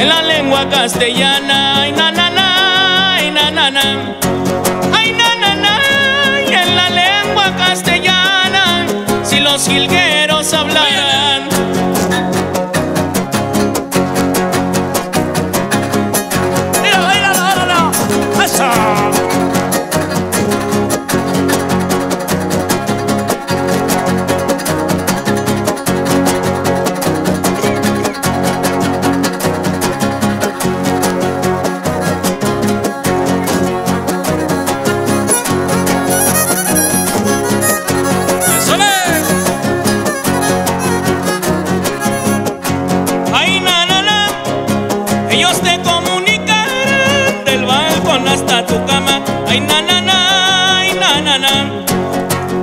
en la lengua castellana. Ay, na, na, na, ay, na, na, na. Ay, na, na, na, y en la lengua castellana. Si los jilgueros hablaran. Ay, na, na, na, ay, na, na, na.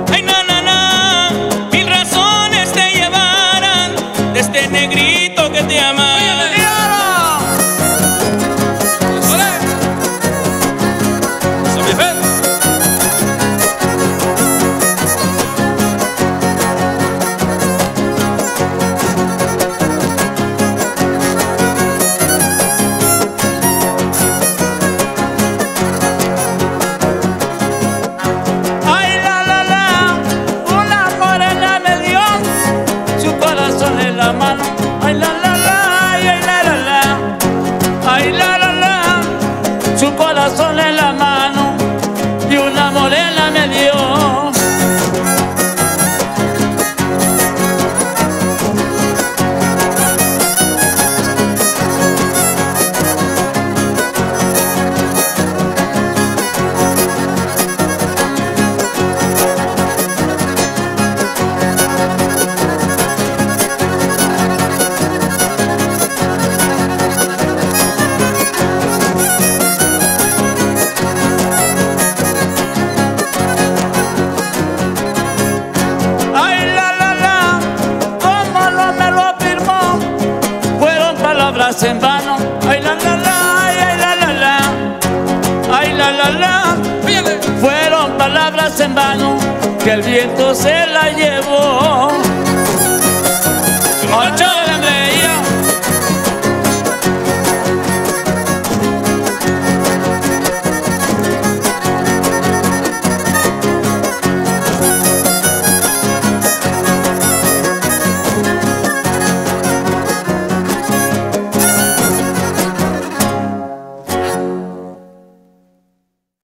Ay, na, na, na. Mil razones te llevarán de este negrito que te ama. En vano, ay la la la, ay la la la, ay la la la, fueron palabras en vano que el viento se la llevó.